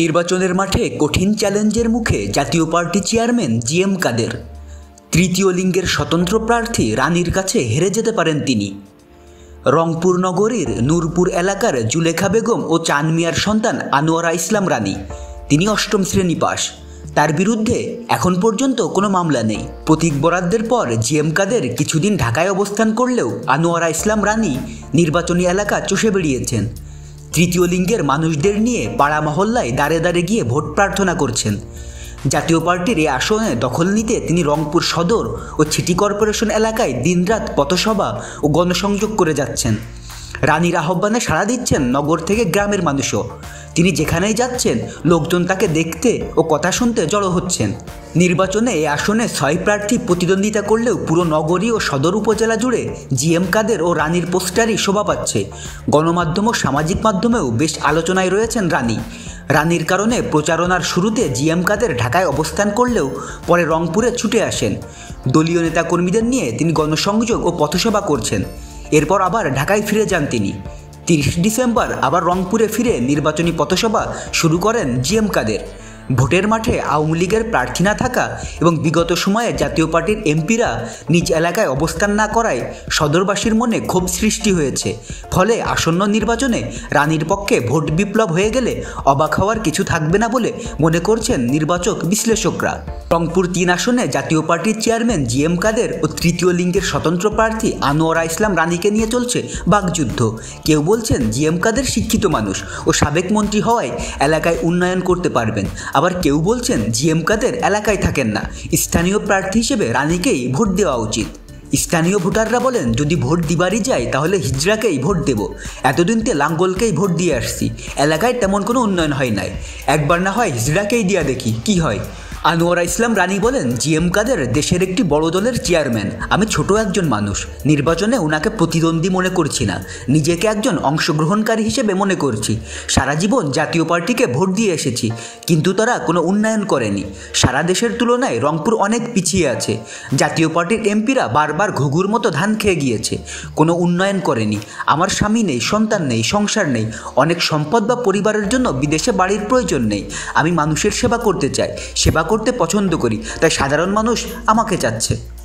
নির্বাচনের মাঠে কঠিন চ্যালেঞ্জের মুখে জাতীয় পার্টি চেয়ারম্যান জিএম কাদের। তৃতীয় লিঙ্গের স্বতন্ত্র প্রার্থী রানীর কাছে হেরে যেতে পারেন তিনি। রংপুর নগরীর নূরপুর এলাকার জুলেখা বেগম ও চান মিয়ার সন্তান আনোয়ারা ইসলাম রানী, তিনি অষ্টম শ্রেণী পাস। তার বিরুদ্ধে এখন পর্যন্ত কোনো মামলা নেই। প্রতীক বরাদ্দের পর জিএম কাদের কিছুদিন ঢাকায় অবস্থান করলেও আনোয়ারা ইসলাম রানী নির্বাচনী এলাকা চষে বেরিয়েছেন। তৃতীয় লিঙ্গের মানুষদের নিয়ে পাড়া মহল্লায় দাঁড়ে দাঁড়ে গিয়ে ভোট প্রার্থনা করছেন। জাতীয় পার্টির এই আসনে দখল নিতে তিনি রংপুর সদর ও সিটি কর্পোরেশন এলাকায় দিনরাত পথসভা ও গণসংযোগ করে যাচ্ছেন। রানীর আহ্বানে সাড়া দিচ্ছেন নগর থেকে গ্রামের মানুষও। তিনি যেখানেই যাচ্ছেন লোকজন তাকে দেখতে ও কথা শুনতে জড়ো হচ্ছেন। নির্বাচনে এই আসনে 6 প্রার্থী প্রতিদ্বন্দ্বিতা করলেও পুরো নগরী ও সদর উপজেলা জুড়ে জিএম কাদের ও রানীর পোস্টারই শোভা পাচ্ছে। গণমাধ্যম ও সামাজিক মাধ্যমেও বেশ আলোচনায় রয়েছেন রানী। রানীর কারণে প্রচারণার শুরুতে জিএম কাদের ঢাকায় অবস্থান করলেও পরে রংপুরে ছুটে আসেন। দলীয় নেতাকর্মীদের নিয়ে তিনি গণসংযোগ ও পথসভা করছেন। এরপর আবার ঢাকায় ফিরে যান তিনি। 30 ডিসেম্বর আবার রংপুরে ফিরে নির্বাচনী পথসভা শুরু করেন জিএম কাদের। ভোটের মাঠে আওয়ামী লীগের প্রার্থী না থাকা এবং বিগত সময়ে জাতীয় পার্টির এমপিরা নিজ এলাকায় অবস্থান না করায় সদরবাসীর মনে ক্ষোভ সৃষ্টি হয়েছে। ফলে আসন্ন নির্বাচনে রানীর পক্ষে ভোট বিপ্লব হয়ে গেলে অবাক হওয়ার কিছু থাকবে না বলে মনে করছেন নির্বাচক বিশ্লেষকরা। রংপুর 3 আসনে জাতীয় পার্টির চেয়ারম্যান জিএম কাদের ও তৃতীয় লিঙ্গের স্বতন্ত্র প্রার্থী আনোয়ারা ইসলাম রানীকে নিয়ে চলছে বাকযুদ্ধ। কেউ বলছেন জিএম কাদের শিক্ষিত মানুষ ও সাবেক মন্ত্রী হওয়ায় এলাকায় উন্নয়ন করতে পারবেন। আবার কেউ বলছেন জিএম কাদের এলাকায় থাকেন না, স্থানীয় প্রার্থী হিসেবে রানীকেই ভোট দেওয়া উচিত। স্থানীয় ভোটাররা বলেন, যদি ভোট দিবারই যায় তাহলে হিজড়াকেই ভোট দেব, এতদিন তে লাঙ্গলকেই ভোট দিয়ে আসছি, এলাকায় তেমন কোনো উন্নয়ন হয় নাই, একবার না হয় হিজড়াকেই দিয়া দেখি কি হয়। আনোয়ারা ইসলাম রানী বলেন, জিএম কাদের দেশের একটি বড় দলের চেয়ারম্যান, আমি ছোট একজন মানুষ, নির্বাচনে ওনাকে প্রতিদ্বন্দ্বী মনে করছি না, নিজেকে একজন অংশগ্রহণকারী হিসেবে মনে করছি। সারা জীবন জাতীয় পার্টিকে ভোট দিয়ে এসেছি, কিন্তু তারা কোনো উন্নয়ন করেনি। সারা দেশের তুলনায় রংপুর অনেক পিছিয়ে আছে। জাতীয় পার্টির এমপিরা বারবার ঘুঘুর মতো ধান খেয়ে গিয়েছে, কোনো উন্নয়ন করেনি। আমার স্বামী নেই, সন্তান নেই, সংসার নেই, অনেক সম্পদ বা পরিবারের জন্য বিদেশে বাড়ির প্রয়োজন নেই। আমি মানুষের সেবা করতে চাই, সেবা করতে পছন্দ করি, তাই সাধারণ মানুষ আমাকে চাচ্ছে।